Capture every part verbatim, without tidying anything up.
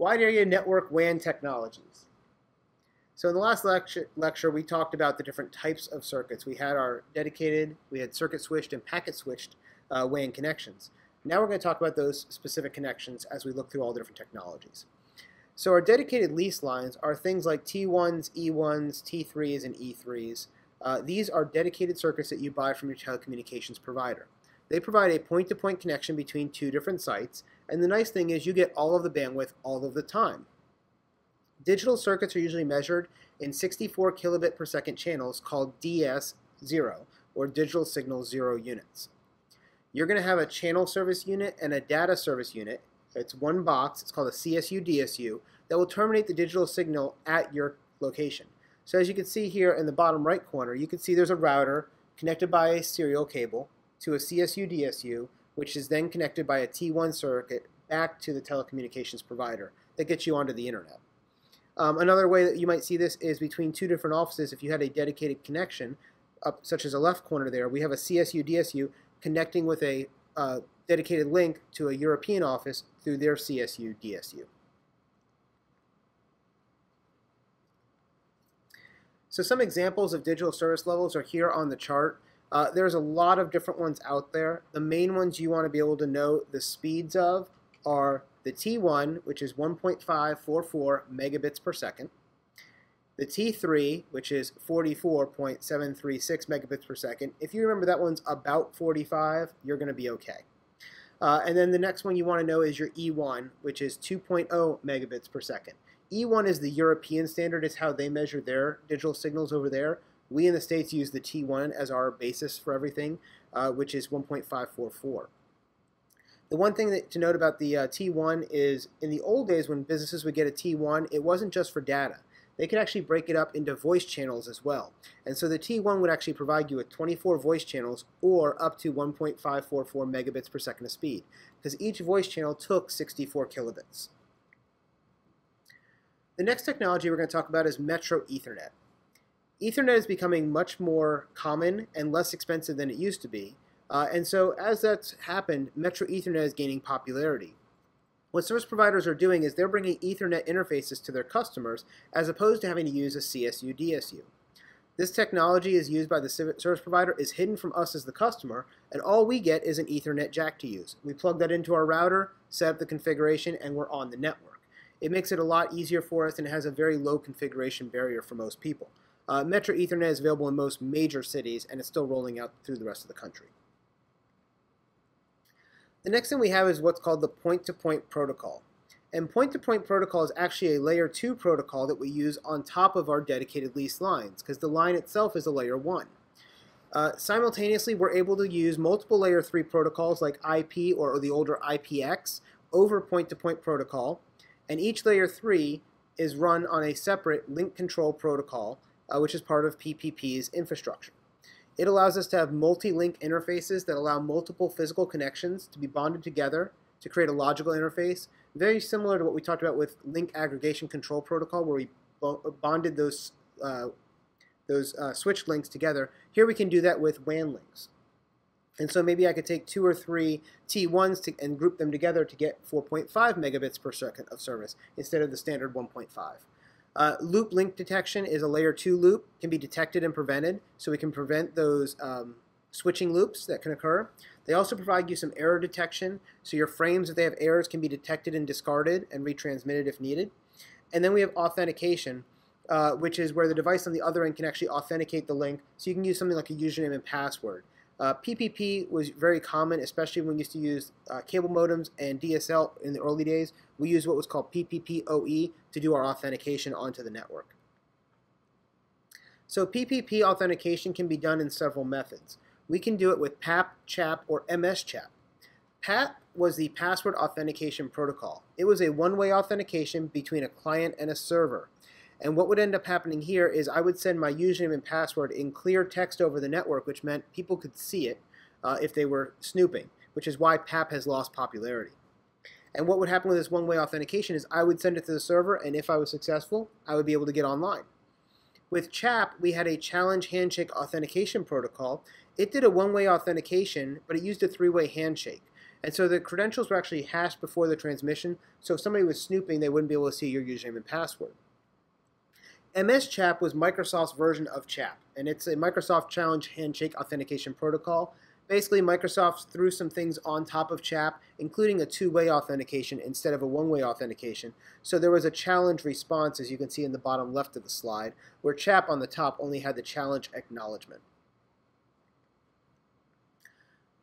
wide area network W A N technologies. So in the last lecture, lecture, we talked about the different types of circuits. We had our dedicated, we had circuit switched and packet switched uh, W A N connections. Now we're going to talk about those specific connections as we look through all the different technologies. So our dedicated lease lines are things like T ones, E ones, T threes, and E threes. Uh, these are dedicated circuits that you buy from your telecommunications provider. They provide a point-to-point connection between two different sites, and the nice thing is you get all of the bandwidth all of the time. Digital circuits are usually measured in sixty-four kilobit per second channels called D S zero, or digital signal zero units. You're going to have a channel service unit and a data service unit. It's one box, it's called a C S U D S U, that will terminate the digital signal at your location. So as you can see here in the bottom right corner, you can see there's a router connected by a serial cable to a C S U D S U, which is then connected by a T one circuit back to the telecommunications provider that gets you onto the internet. Um, another way that you might see this is between two different offices. If you had a dedicated connection, up, such as the left corner there, we have a C S U D S U connecting with a uh, dedicated link to a European office through their C S U D S U. So some examples of digital service levels are here on the chart. Uh, there's a lot of different ones out there. The main ones you want to be able to know the speeds of are the T one, which is one point five four four megabits per second, the T three, which is forty-four point seven three six megabits per second. If you remember that one's about forty-five, you're going to be okay. Uh, and then the next one you want to know is your E one, which is two point zero megabits per second. E one is the European standard. It's how they measure their digital signals over there. We in the States use the T one as our basis for everything, uh, which is one point five four four. The one thing that, to note about the uh, T one is in the old days when businesses would get a T one, it wasn't just for data. They could actually break it up into voice channels as well. And so the T one would actually provide you with twenty-four voice channels or up to one point five four four megabits per second of speed, because each voice channel took sixty-four kilobits. The next technology we're going to talk about is Metro Ethernet. Ethernet is becoming much more common and less expensive than it used to be. Uh, and so as that's happened, Metro Ethernet is gaining popularity. What service providers are doing is they're bringing Ethernet interfaces to their customers as opposed to having to use a C S U D S U. This technology is used by the service provider, is hidden from us as the customer, and all we get is an Ethernet jack to use. We plug that into our router, set up the configuration, and we're on the network. It makes it a lot easier for us and it has a very low configuration barrier for most people. Uh, Metro Ethernet is available in most major cities and it's still rolling out through the rest of the country. The next thing we have is what's called the point-to-point protocol. And point-to-point protocol is actually a layer two protocol that we use on top of our dedicated leased lines, because the line itself is a layer one. Uh, simultaneously, we're able to use multiple layer three protocols like I P or the older I P X over point-to-point protocol, and each layer three is run on a separate link control protocol, uh, which is part of P P P's infrastructure. It allows us to have multi-link interfaces that allow multiple physical connections to be bonded together to create a logical interface, very similar to what we talked about with link aggregation control protocol where we bonded those, uh, those uh, switched links together. Here we can do that with W A N links. And so maybe I could take two or three T ones to, and group them together to get four point five megabits per second of service instead of the standard one point five. Uh, loop link detection is a layer two loop, can be detected and prevented, so we can prevent those um, switching loops that can occur. They also provide you some error detection, so your frames, if they have errors, can be detected and discarded and retransmitted if needed. And then we have authentication, uh, which is where the device on the other end can actually authenticate the link, so you can use something like a username and password. Uh, P P P was very common, especially when we used to use uh, cable modems and D S L in the early days. We used what was called P P P O E to do our authentication onto the network. So P P P authentication can be done in several methods. We can do it with PAP, CHAP, or M S-CHAP. PAP was the password authentication protocol. It was a one-way authentication between a client and a server. And what would end up happening here is I would send my username and password in clear text over the network, which meant people could see it uh, if they were snooping, which is why PAP has lost popularity. And what would happen with this one-way authentication is I would send it to the server, and if I was successful, I would be able to get online. With CHAP, we had a challenge handshake authentication protocol. It did a one-way authentication, but it used a three-way handshake. And so the credentials were actually hashed before the transmission, so if somebody was snooping, they wouldn't be able to see your username and password. M S-CHAP was Microsoft's version of CHAP, and it's a Microsoft Challenge Handshake Authentication Protocol. Basically, Microsoft threw some things on top of CHAP, including a two-way authentication instead of a one-way authentication. So there was a challenge response, as you can see in the bottom left of the slide, where CHAP on the top only had the challenge acknowledgement.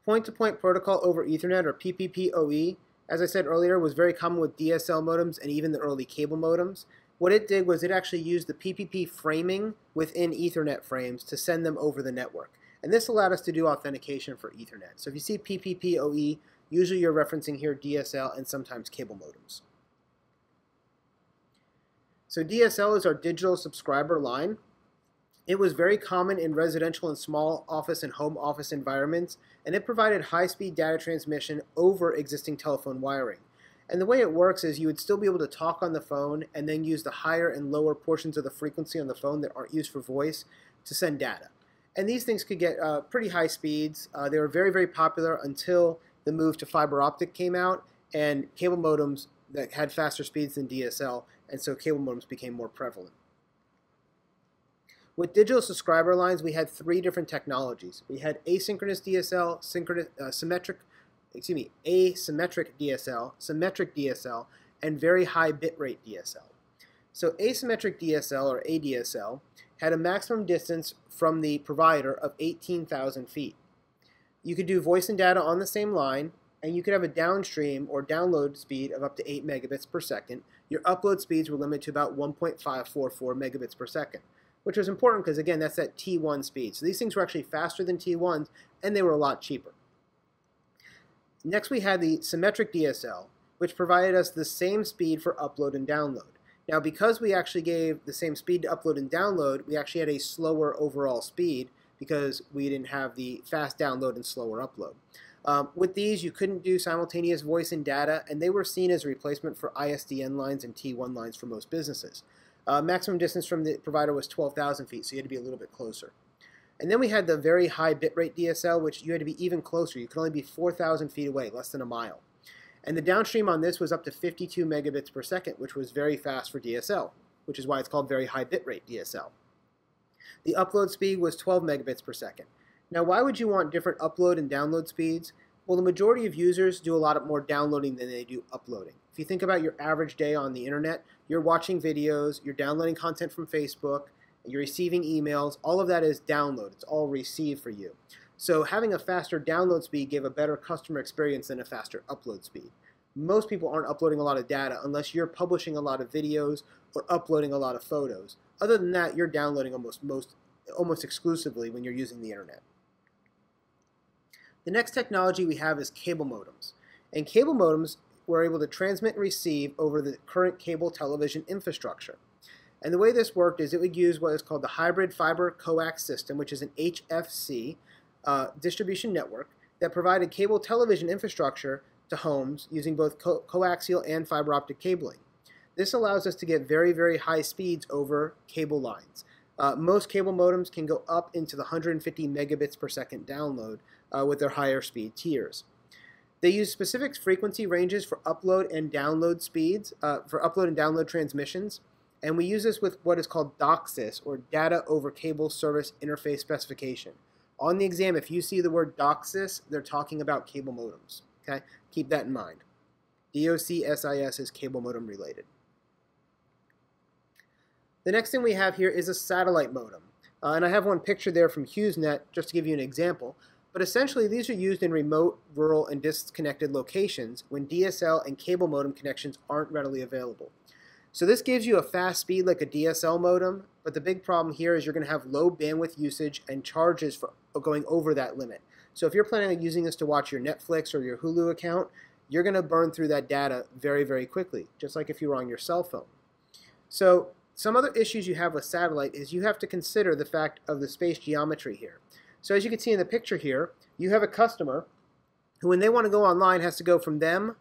Point-to-point protocol over Ethernet, or P P P O E, as I said earlier, was very common with D S L modems and even the early cable modems. What it did was it actually used the P P P framing within Ethernet frames to send them over the network. And this allowed us to do authentication for Ethernet. So if you see P P P O E, usually you're referencing here D S L and sometimes cable modems. So D S L is our digital subscriber line. It was very common in residential and small office and home office environments, and it provided high-speed data transmission over existing telephone wiring. And the way it works is you would still be able to talk on the phone and then use the higher and lower portions of the frequency on the phone that aren't used for voice to send data. And these things could get uh, pretty high speeds. Uh, they were very, very popular until the move to fiber optic came out and cable modems that had faster speeds than D S L, and so cable modems became more prevalent. With digital subscriber lines, we had three different technologies. We had asynchronous D S L, synchronous, uh, symmetric, excuse me, asymmetric D S L, symmetric D S L, and very high bitrate D S L. So asymmetric D S L, or A D S L, had a maximum distance from the provider of eighteen thousand feet. You could do voice and data on the same line, and you could have a downstream or download speed of up to eight megabits per second. Your upload speeds were limited to about one point five four four megabits per second. Which was important because, again, that's that T one speed. So these things were actually faster than T ones, and they were a lot cheaper. Next, we had the symmetric D S L, which provided us the same speed for upload and download. Now, because we actually gave the same speed to upload and download, we actually had a slower overall speed because we didn't have the fast download and slower upload. Um, with these, you couldn't do simultaneous voice and data, and they were seen as a replacement for I S D N lines and T one lines for most businesses. Uh, maximum distance from the provider was twelve thousand feet, so you had to be a little bit closer. And then we had the very high bitrate D S L, which you had to be even closer. You could only be four thousand feet away, less than a mile. And the downstream on this was up to fifty-two megabits per second, which was very fast for D S L, which is why it's called very high bitrate D S L. The upload speed was twelve megabits per second. Now, why would you want different upload and download speeds? Well, the majority of users do a lot more downloading than they do uploading. If you think about your average day on the internet, you're watching videos, you're downloading content from Facebook, you're receiving emails, all of that is download. It's all receive for you. So having a faster download speed gave a better customer experience than a faster upload speed. Most people aren't uploading a lot of data unless you're publishing a lot of videos or uploading a lot of photos. Other than that, you're downloading almost, most, almost exclusively when you're using the internet. The next technology we have is cable modems. And cable modems were able to transmit and receive over the current cable television infrastructure. And the way this worked is it would use what is called the hybrid fiber coax system, which is an H F C uh, distribution network that provided cable television infrastructure to homes using both co coaxial and fiber optic cabling. This allows us to get very, very high speeds over cable lines. Uh, most cable modems can go up into the one hundred fifty megabits per second download uh, with their higher speed tiers. They use specific frequency ranges for upload and download speeds, uh, for upload and download transmissions, and we use this with what is called DOCSIS, or Data Over Cable Service Interface Specification. On the exam, if you see the word DOCSIS, they're talking about cable modems. Okay, keep that in mind. DOCSIS is cable modem related. The next thing we have here is a satellite modem, uh, and I have one picture there from HughesNet just to give you an example, but essentially these are used in remote, rural, and disconnected locations when D S L and cable modem connections aren't readily available. So this gives you a fast speed like a D S L modem, but the big problem here is you're going to have low bandwidth usage and charges for going over that limit. So if you're planning on using this to watch your Netflix or your Hulu account, you're going to burn through that data very, very quickly, just like if you were on your cell phone. So some other issues you have with satellite is you have to consider the fact of the space geometry here. So as you can see in the picture here, you have a customer who, when they want to go online, has to go from them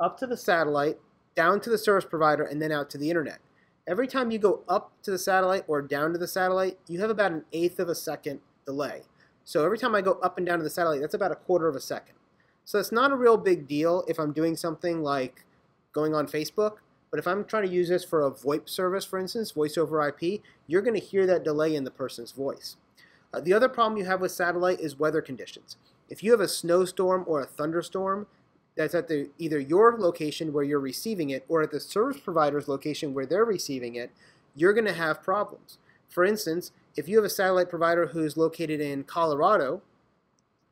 up to the satellite, down to the service provider, and then out to the internet. Every time you go up to the satellite or down to the satellite, you have about an eighth of a second delay. So every time I go up and down to the satellite, that's about a quarter of a second. So it's not a real big deal if I'm doing something like going on Facebook, but if I'm trying to use this for a VoIP service, for instance, voice over I P, you're going to hear that delay in the person's voice. Uh, the other problem you have with satellite is weather conditions. If you have a snowstorm or a thunderstorm that's at the, either your location where you're receiving it or at the service provider's location where they're receiving it, you're going to have problems. For instance, if you have a satellite provider who's located in Colorado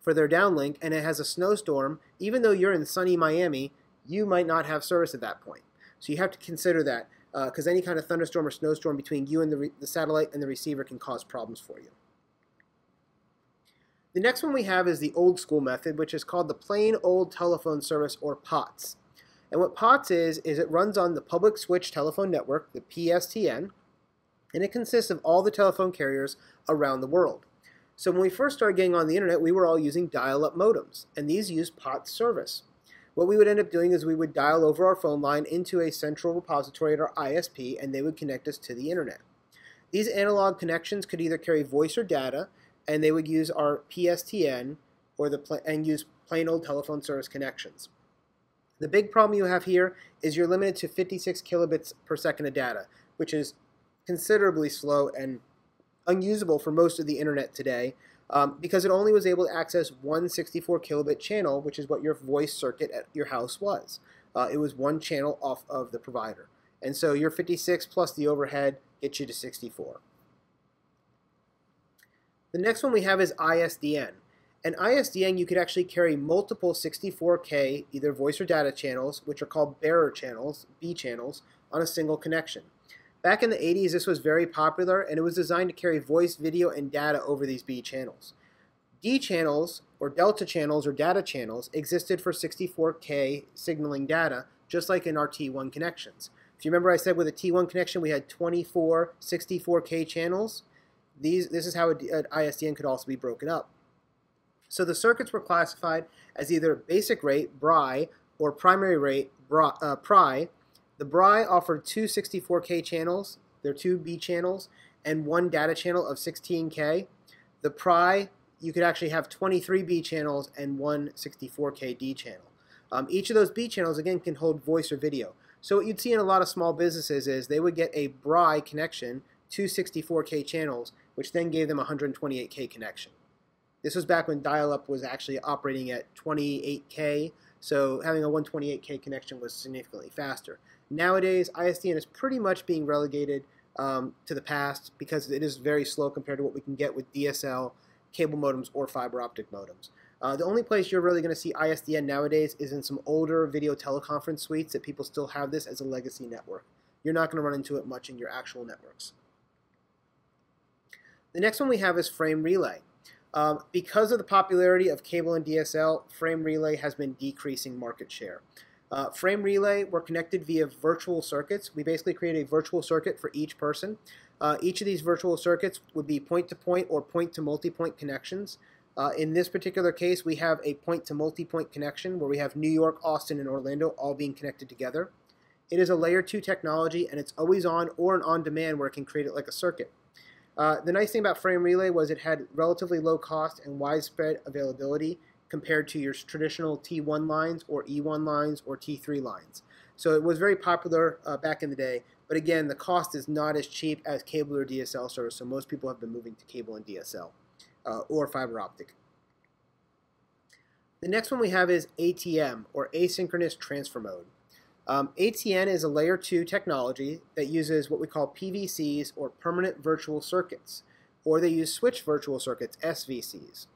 for their downlink and it has a snowstorm, even though you're in sunny Miami, you might not have service at that point. So you have to consider that, because uh, any kind of thunderstorm or snowstorm between you and the, re the satellite and the receiver can cause problems for you. The next one we have is the old school method, which is called the plain old telephone service, or P O T S. And what P O T S is, is it runs on the public switch telephone network, the P S T N, and it consists of all the telephone carriers around the world. So when we first started getting on the internet, we were all using dial-up modems, and these use P O T S service. What we would end up doing is we would dial over our phone line into a central repository at our I S P, and they would connect us to the internet. These analog connections could either carry voice or data, and they would use our P S T N or the pl and use plain old telephone service connections. The big problem you have here is you're limited to fifty-six kilobits per second of data, which is considerably slow and unusable for most of the internet today, um, because it only was able to access one sixty-four kilobit channel, which is what your voice circuit at your house was. Uh, it was one channel off of the provider. And so your fifty-six plus the overhead gets you to sixty-four. The next one we have is I S D N. And I S D N, you could actually carry multiple sixty-four K either voice or data channels, which are called bearer channels, B channels, on a single connection. Back in the eighties, this was very popular, and it was designed to carry voice, video, and data over these B channels. D channels, or delta channels, or data channels, existed for sixty-four K signaling data, just like in our T one connections. If you remember, I said with a T one connection, we had twenty-four sixty-four K channels. These, this is how an I S D N could also be broken up. So the circuits were classified as either basic rate, B R I, or primary rate, P R I. The B R I offered two sixty-four K channels, there are two B channels, and one data channel of sixteen K. The P R I, you could actually have twenty-three B channels and one sixty-four K D channel. Um, each of those B channels, again, can hold voice or video. So what you'd see in a lot of small businesses is they would get a B R I connection, two sixty-four K channels, which then gave them a one twenty-eight K connection. This was back when dial-up was actually operating at twenty-eight K, so having a one twenty-eight K connection was significantly faster. Nowadays, I S D N is pretty much being relegated um, to the past because it is very slow compared to what we can get with D S L, cable modems, or fiber optic modems. Uh, the only place you're really going to see I S D N nowadays is in some older video teleconference suites that people still have this as a legacy network. You're not going to run into it much in your actual networks. The next one we have is frame relay. Um, because of the popularity of cable and D S L, frame relay has been decreasing market share. Uh, frame relay were connected via virtual circuits. We basically create a virtual circuit for each person. Uh, each of these virtual circuits would be point-to-point or point-to-multipoint connections. Uh, in this particular case, we have a point-to-multipoint connection where we have New York, Austin, and Orlando all being connected together. It is a layer two technology, and it's always on or an on-demand where it can create it like a circuit. Uh, the nice thing about frame relay was it had relatively low cost and widespread availability compared to your traditional T one lines or E one lines or T three lines. So it was very popular uh, back in the day, but again, the cost is not as cheap as cable or D S L service, so most people have been moving to cable and D S L uh, or fiber optic. The next one we have is A T M, or asynchronous transfer mode. Um, A T N is a layer two technology that uses what we call P V Cs, or permanent virtual circuits, or they use switch virtual circuits, S V Cs.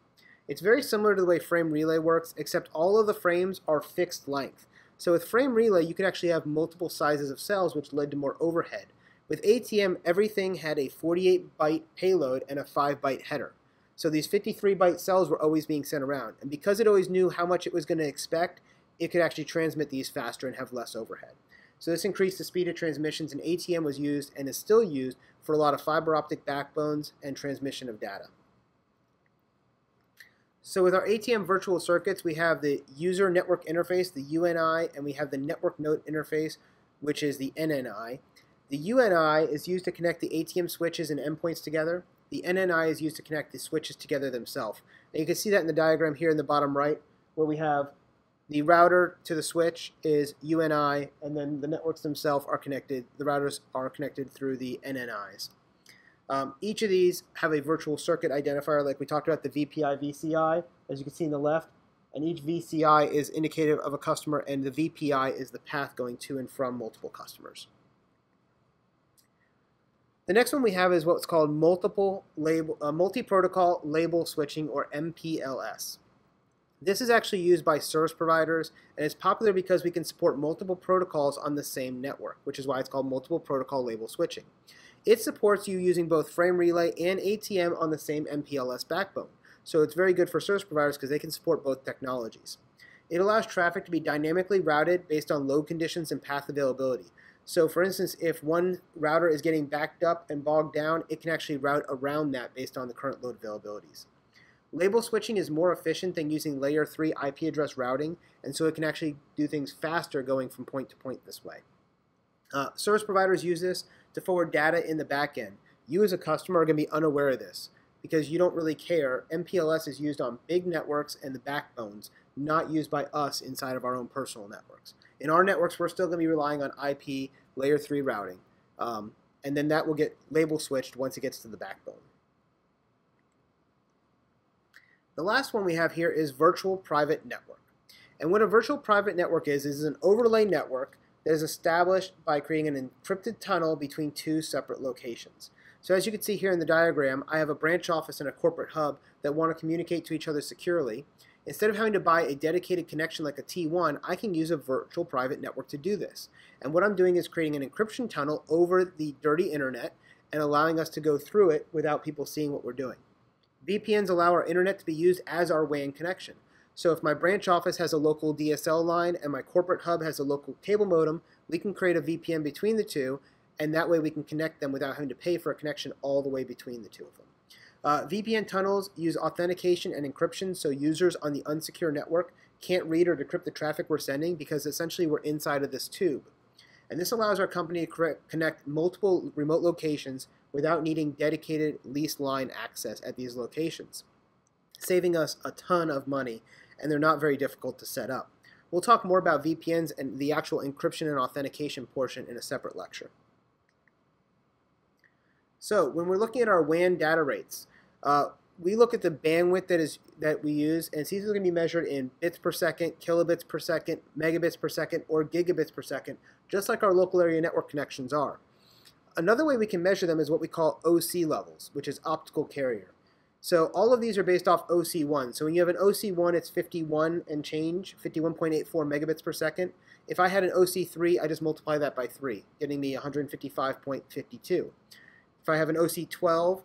It's very similar to the way frame relay works, except all of the frames are fixed length. So with frame relay, you could actually have multiple sizes of cells, which led to more overhead. With A T M, everything had a forty-eight byte payload and a five byte header. So these fifty-three byte cells were always being sent around, and because it always knew how much it was going to expect, it could actually transmit these faster and have less overhead. So this increased the speed of transmissions, and A T M was used and is still used for a lot of fiber optic backbones and transmission of data. So with our A T M virtual circuits, we have the user network interface, the U N I, and we have the network node interface, which is the N N I. The U N I is used to connect the A T M switches and endpoints together. The N N I is used to connect the switches together themselves. And you can see that in the diagram here in the bottom right, where we have The router to the switch is U N I, and then the networks themselves are connected. The routers are connected through the N N Is. Um, each of these have a virtual circuit identifier, like we talked about the V P I, V C I, as you can see on the left. And each V C I is indicative of a customer, and the V P I is the path going to and from multiple customers. The next one we have is what's called multiple label, uh, multi-protocol label switching, or M P L S. This is actually used by service providers, and it's popular because we can support multiple protocols on the same network, which is why it's called multiple protocol label switching. It supports you using both frame relay and A T M on the same M P L S backbone, so it's very good for service providers because they can support both technologies. It allows traffic to be dynamically routed based on load conditions and path availability. So for instance, if one router is getting backed up and bogged down, it can actually route around that based on the current load availabilities. Label switching is more efficient than using layer three I P address routing, and so it can actually do things faster going from point to point this way. Uh, service providers use this to forward data in the back end. You as a customer are going to be unaware of this because you don't really care. M P L S is used on big networks and the backbones, not used by us inside of our own personal networks. In our networks, we're still going to be relying on I P layer three routing, um, and then that will get label switched once it gets to the backbone. The last one we have here is virtual private network. And what a virtual private network is, is an overlay network that is established by creating an encrypted tunnel between two separate locations. So as you can see here in the diagram, I have a branch office and a corporate hub that want to communicate to each other securely. Instead of having to buy a dedicated connection like a T one, I can use a virtual private network to do this. And what I'm doing is creating an encryption tunnel over the dirty internet and allowing us to go through it without people seeing what we're doing. V P Ns allow our internet to be used as our W A N connection. So if my branch office has a local D S L line and my corporate hub has a local cable modem, we can create a V P N between the two, and that way we can connect them without having to pay for a connection all the way between the two of them. Uh, V P N tunnels use authentication and encryption, so users on the unsecure network can't read or decrypt the traffic we're sending because essentially we're inside of this tube. And this allows our company to connect multiple remote locations without needing dedicated leased line access at these locations, saving us a ton of money, and they're not very difficult to set up. We'll talk more about V P Ns and the actual encryption and authentication portion in a separate lecture. So when we're looking at our W A N data rates, uh, we look at the bandwidth that is that we use, and these are going to be measured in bits per second, kilobits per second, megabits per second, or gigabits per second, just like our local area network connections are. Another way we can measure them is what we call O C levels, which is optical carrier. So all of these are based off O C one. So when you have an O C one, it's fifty-one and change, fifty-one point eight four megabits per second. If I had an O C three, I just multiply that by three, getting me one hundred fifty-five point five two. If I have an O C twelve,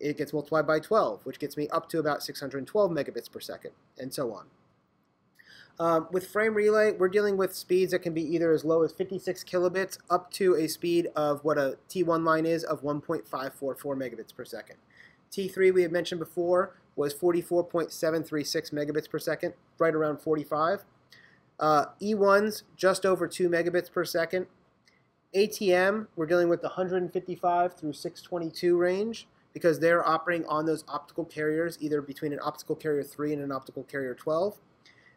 it gets multiplied by twelve, which gets me up to about six hundred twelve megabits per second, and so on. Um, with frame relay, we're dealing with speeds that can be either as low as fifty-six kilobits up to a speed of what a T one line is of one point five four four megabits per second. T three, we had mentioned before, was forty-four point seven three six megabits per second, right around forty-five. Uh, E one's just over two megabits per second. A T M, we're dealing with the one hundred fifty-five through six twenty-two range because they're operating on those optical carriers, either between an optical carrier three and an optical carrier twelve.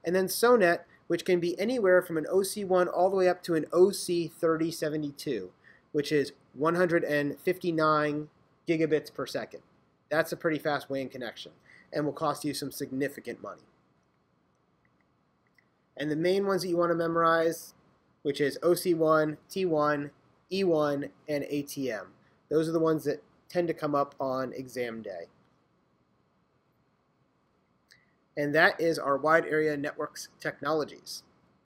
And then SONET, which can be anywhere from an O C one all the way up to an O C thirty seventy-two, which is one hundred fifty-nine gigabits per second. That's a pretty fast W A N connection and will cost you some significant money. And the main ones that you want to memorize, which is O C one, T one, E one, and A T M. Those are the ones that tend to come up on exam day. And that is our wide area networks technologies.